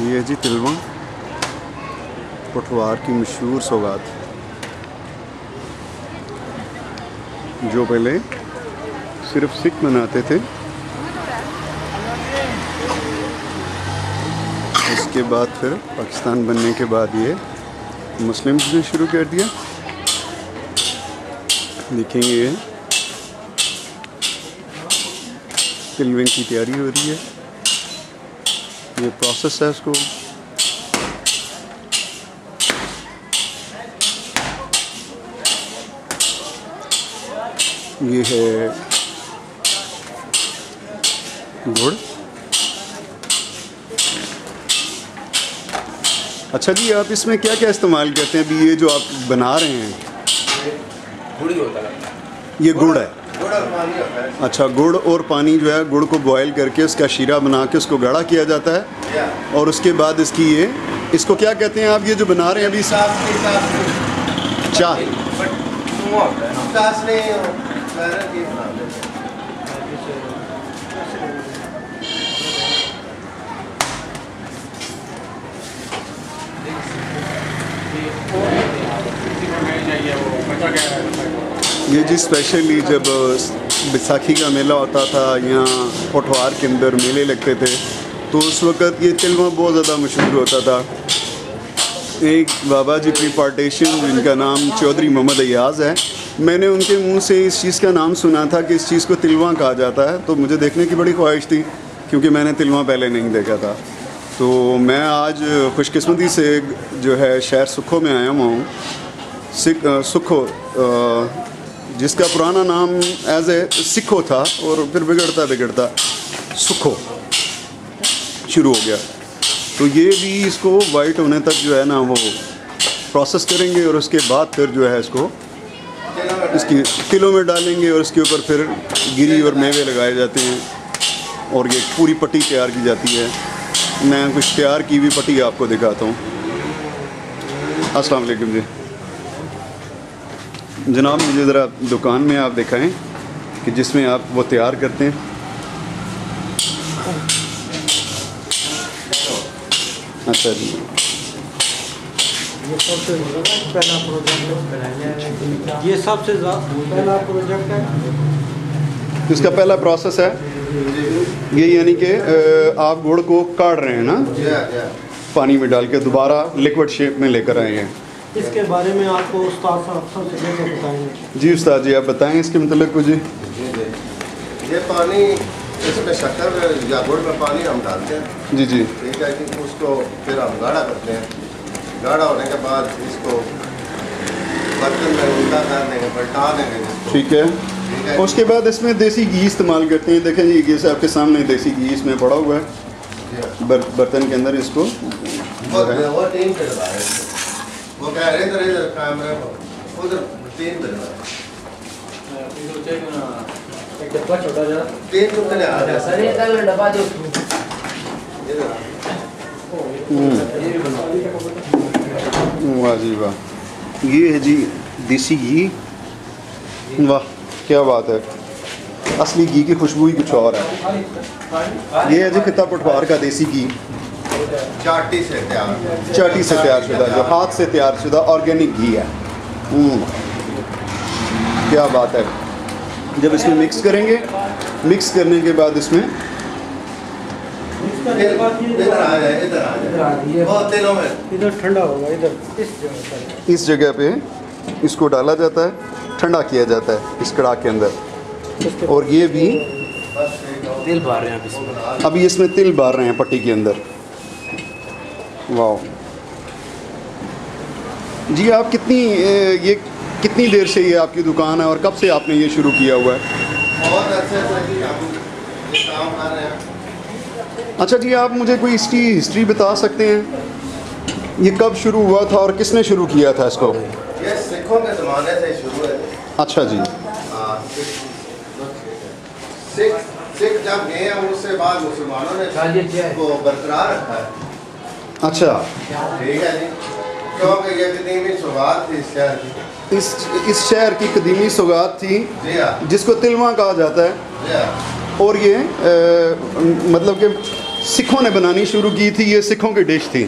ये है जी तिलवन पठवार की मशहूर सौगात जो पहले सिर्फ सिख मनाते थे। इसके बाद फिर पाकिस्तान बनने के बाद ये मुस्लिम्स ने शुरू कर दिया। देखेंगे ये तिलवन की तैयारी हो रही है, ये प्रोसेस है इसको। ये है गुड़। अच्छा जी, आप इसमें क्या क्या इस्तेमाल करते हैं? अभी ये जो आप बना रहे हैं गुड़ ही होता है, ये गुड़ है। अच्छा, गुड़ और पानी जो है, गुड़ को बॉयल करके उसका शीरा बना के उसको गाढ़ा किया जाता है और उसके बाद इसकी ये, इसको क्या कहते हैं आप ये जो बना रहे हैं अभी? ये जी स्पेशली जब बैसाखी का मेला होता था यहाँ पठवार के अंदर मेले लगते थे, तो उस वक़्त ये तिलवा बहुत ज़्यादा मशहूर होता था। एक बाबा जी प्री पार्टीशन, जिनका नाम चौधरी मोहम्मद अयाज़ है, मैंने उनके मुंह से इस चीज़ का नाम सुना था कि इस चीज़ को तिलवा कहा जाता है, तो मुझे देखने की बड़ी ख्वाहिश थी क्योंकि मैंने तिलवा पहले नहीं देखा था। तो मैं आज खुशकिस्मती से जो है शहर सुखो में आया हुआ हूँ। सुखो जिसका पुराना नाम एज ए सिखो था और फिर बिगड़ता बिगड़ता सुखो शुरू हो गया। तो ये भी इसको वाइट होने तक जो है ना वो प्रोसेस करेंगे और उसके बाद फिर जो है इसको इसकी तिलों में डालेंगे और इसके ऊपर फिर गिरी और मेवे लगाए जाते हैं और ये पूरी पट्टी तैयार की जाती है। मैं कुछ तैयार की हुई पट्टी आपको दिखाता हूँ। अस्सलाम वालेकुम जी जनाब, मुझे ज़रा दुकान में आप दिखाएं कि जिसमें आप वो तैयार करते हैं। अच्छा जी, ये सबसे पहला प्रोजेक्ट है, इसका पहला प्रोसेस है ये, यानी कि आप गुड़ को काट रहे हैं ना, पानी में डाल के दोबारा लिक्विड शेप में लेकर आए हैं। इसके बारे में आपको उस्ताद साहब से बताएंगे। जी उस्ताद जी, आप बताएं इसके मतलब कुछ। ये पानी, इसमें शक्कर या गुड़ में पानी हम डालते हैं। जी जी, ठीक है जी। उसको फिर हम गाढ़ा करते हैं, गाढ़ा होने के बाद इसको बर्तन में उल्टा कर देंगे, पलटा देंगे। ठीक है, उसके बाद इसमें देसी घी इस्तेमाल करते हैं। देखें जी, घी आपके सामने देसी घी इसमें पड़ा हुआ है बर्तन के अंदर। इसको वो कह रहे इधर इधर कैमरा को उधर तीन बजा इधर चेक ना, एक डब्बा छोटा जरा तीन को ले आ सर, ये कल डब्बा दो इधर। वाह जी वाह, ये है जी देसी घी। वाह क्या बात है, असली घी की खुशबू ही कुछ और है। ये है जी खिता पठवार का देसी घी, चाटी से तैयार शुदा, जो हाथ से तैयार शुदा ऑर्गेनिक घी है। क्या बात है। जब इसमें मिक्स करेंगे, मिक्स करने के बाद इसमें ठंडा होगा, इस जगह पे इसको डाला जाता है, ठंडा किया जाता है इस कड़ाह के अंदर। और ये भी तिल भर रहे हैं इसमें, अभी इसमें तिल भर रहे हैं पट्टी के अंदर। वाह जी, आप कितनी देर से ये आपकी दुकान है और कब से आपने ये शुरू किया हुआ है? बहुत अच्छे से हम ये काम कर रहे हैं। अच्छा जी, आप मुझे कोई इसकी हिस्ट्री बता सकते हैं, ये कब शुरू हुआ था और किसने शुरू किया था इसको? ये सिखों के ज़माने से शुरू है। अच्छा जी, सिख जब गए उसके बाद मुसलमानों ने इसको बरकरार रखा है। अच्छा ठीक है जी, क्योंकि ये कदीमी सौगात थी इस शहर की, इस शहर की कदीमी सौगात थी जिसको तिलवा कहा जाता है। और ये मतलब कि सिखों ने बनानी शुरू की थी, ये सिखों की डिश थी।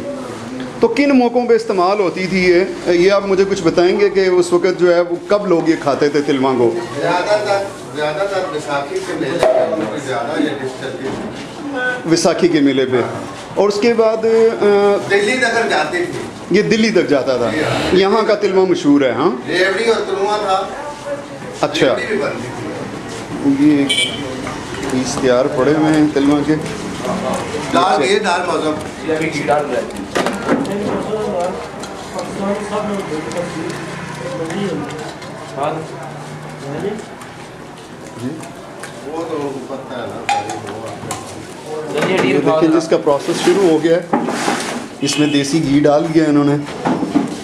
तो किन मौक़ों पे इस्तेमाल होती थी ये आप मुझे कुछ बताएंगे कि उस वक़्त जो है वो कब लोग ये खाते थे तिलवा को? ज़्यादातर विसाखी के मेले पे ज़्यादा ये डिश चलती थी, विसाखी के मेले पे। और उसके बाद दिल्ली तक जाती थी, ये दिल्ली तक जाता था, यहाँ का तिलवा मशहूर है। हाँ, रेवड़ी और तिलवा था। अच्छा, ये पीस तैयार पड़े हुए हैं तिलवा के। दाल, ये दाल मौसम, इसका प्रोसेस शुरू हो गया है। इसमें देसी घी डाल दिया इन्होंने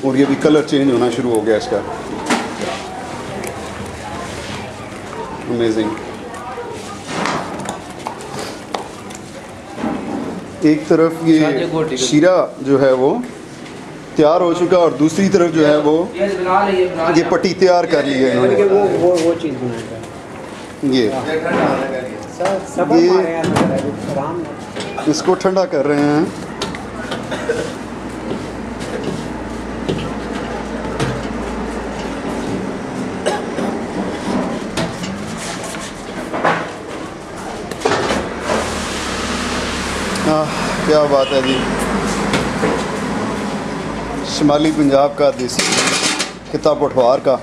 और ये भी कलर चेंज होना शुरू हो गया इसका। अमेजिंग। एक तरफ ये शीरा जो है वो तैयार हो चुका और दूसरी तरफ जो है वो ये पट्टी तैयार कर ली है इन्होंने। वो चीज़ ये इसको ठंडा कर रहे हैं। क्या बात है जी, शुमाली पंजाब का देसी किता पठवार का।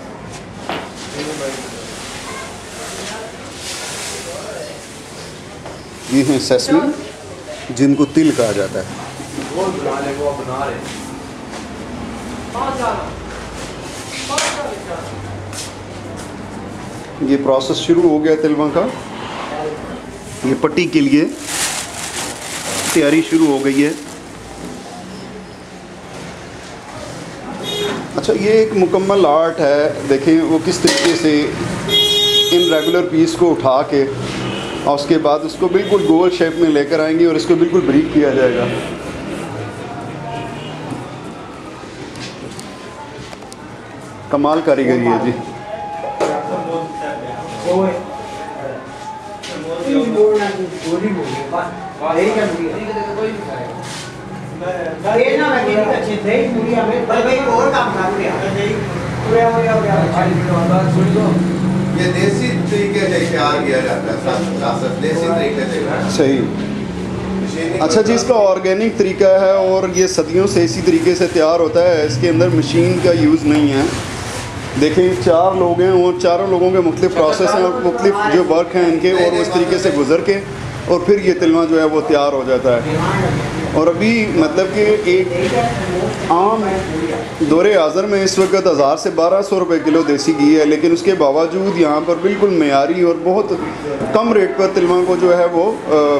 ये हैं सेसमी, जिनको तिल कहा जाता है। ये प्रोसेस शुरू हो गया तिलवा का, ये पट्टी के लिए तैयारी शुरू हो गई है। अच्छा, ये एक मुकम्मल आर्ट है। देखें वो किस तरीके से इन रेगुलर पीस को उठा के और उसके बाद उसको बिल्कुल गोल शेप में लेकर आएंगे और इसको बिल्कुल ब्रीक किया जाएगा। कमाल कारीगरी है जी। ये देसी तरीके से तैयार किया जाता है, देसी तरीके से। सही। अच्छा जी, इसका ऑर्गेनिक तरीका है और ये सदियों से इसी तरीके से तैयार होता है, इसके अंदर मशीन का यूज़ नहीं है। देखें, चार लोग हैं और चारों लोगों के मुख्तलिफ प्रोसेस हैं और मुख्तलिफ जो वर्क हैं इनके, और उस तरीके से गुजर के और फिर ये तिलवा जो है वो तैयार हो जाता है। और अभी मतलब कि एक आम दौरे आज़र में इस वक्त 1000 से 1200 रुपये किलो देसी घी है, लेकिन उसके बावजूद यहाँ पर बिल्कुल मयारी और बहुत कम रेट पर तिलवा को जो है वो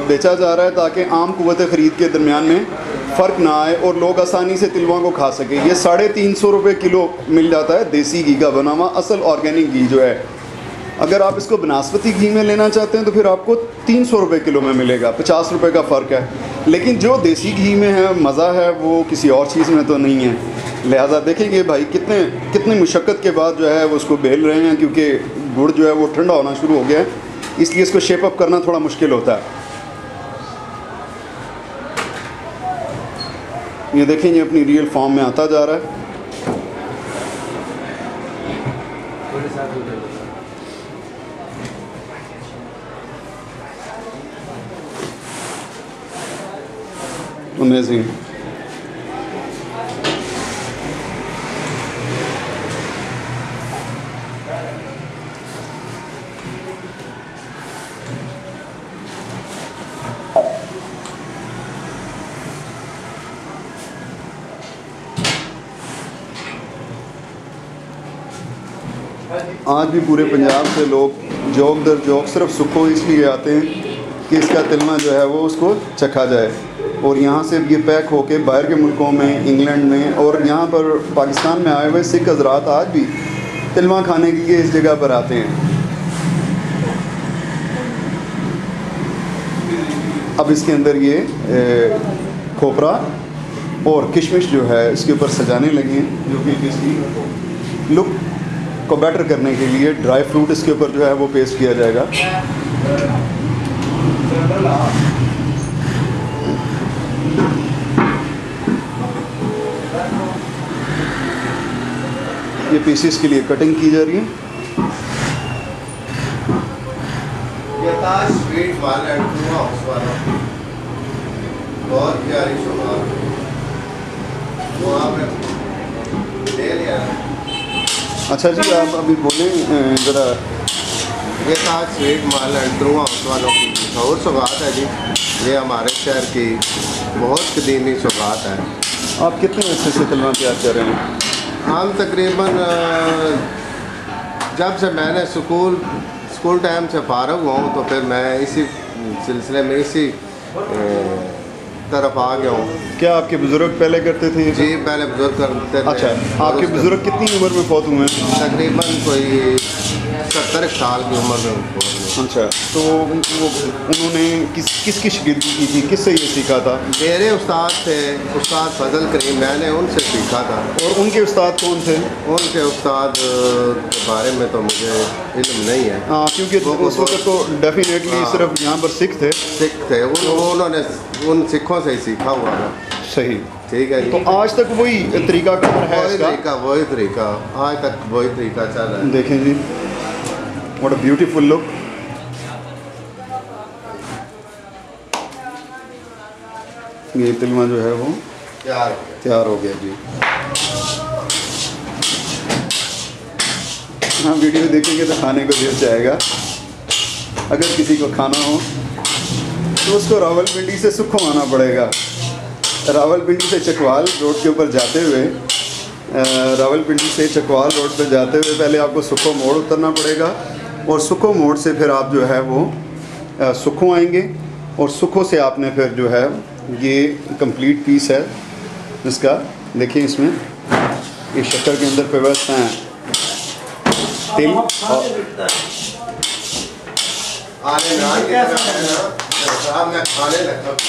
बेचा जा रहा है, ताकि आम कुव्वत ख़रीद के दरमियान में फ़र्क ना आए और लोग आसानी से तिलवा को खा सकें। ये 350 रुपये किलो मिल जाता है देसी घी का बना हुआ असल ऑर्गेनिक घी जो है। अगर आप इसको बनास्पति घी में लेना चाहते हैं तो फिर आपको 300 रुपये किलो में मिलेगा, 50 रुपये का फ़र्क है। लेकिन जो देसी घी में है मज़ा है वो किसी और चीज़ में तो नहीं है। लिहाजा देखेंगे भाई कितने मुशक्क़त के बाद जो है वो उसको बेल रहे हैं, क्योंकि गुड़ जो है वो ठंडा होना शुरू हो गया है, इसलिए इसको शेप अप करना थोड़ा मुश्किल होता है। ये देखेंगे अपनी रियल फॉर्म में आता जा रहा है। अमेजिंग। आज भी पूरे पंजाब से लोग जोग दर जोग सिर्फ सुक्को इसलिए आते हैं कि इसका तिलमा जो है वो उसको चखा जाए। और यहाँ से ये पैक होके बाहर के मुल्कों में, इंग्लैंड में और यहाँ पर पाकिस्तान में आए हुए सिख हजरात आज भी तिलवा खाने के लिए इस जगह पर आते हैं। अब इसके अंदर ये खोपरा और किशमिश जो है इसके ऊपर सजाने लगे हैं, जो कि इसकी लुक को बेटर करने के लिए ड्राई फ्रूट इसके ऊपर जो है वो पेस्ट किया जाएगा। ये पीसेस के लिए कटिंग की जा रही है। स्ट्रीट वाला बहुत प्यारी वो आपने ले लिया। अच्छा जी, आप अभी बोलें ज़रा। ये Taj sweet mall and through house वालों की और सौगात है जी, ये हमारे शहर की बहुत कदीमी सौगात है। आप कितने अच्छे से तलवान तैयार कर रहे हैं? हम तकरीबन जब से मैंने स्कूल टाइम से फारग हुआ हूँ तो फिर मैं इसी सिलसिले में इसी तरफ आ गया हूँ। क्या आपके बुजुर्ग पहले करते थे? जी पहले बुजुर्ग करते थे। अच्छा, आपके बुजुर्ग कितनी उम्र में फौत हुए हैं? तकरीबन कोई 70 साल की उम्र में। अच्छा, तो उन्होंने किसकी शागिर्दी की थी, किससे ये सीखा था? मेरे उस्ताद थे उस्ताद फजल करीम, मैंने उनसे सीखा था। और उनके उस्ताद कौन थे? उनके उस्ताद के बारे में तो मुझे इल्म नहीं है। हाँ, क्योंकि उस वक्त तो डेफिनेटली सिर्फ यहाँ पर सिख थे, उन्होंने उन सिखों से ही सीखा हुआ था। सही, ठीक है। तो आज तक वही तरीका है, वही तरीका आज तक वही तरीका चल रहा है। देखें जी, व्हाट अ ब्यूटीफुल लुक। ये तलवान जो है वो तैयार हो गया जी। हम वीडियो देखेंगे तो खाने को दिल जाएगा। अगर किसी को खाना हो तो उसको रावलपिंडी से सुखो आना पड़ेगा। रावलपिंडी से चकवाल रोड के ऊपर जाते हुए पहले आपको सुखो मोड़ उतरना पड़ेगा और सुखो मोड़ से फिर आप जो है वो सुखो आएंगे और सुखो से आपने फिर जो है ये कंप्लीट पीस है इसका। देखिए इसमें ये शक्कर के अंदर पेवस्ता है तिल और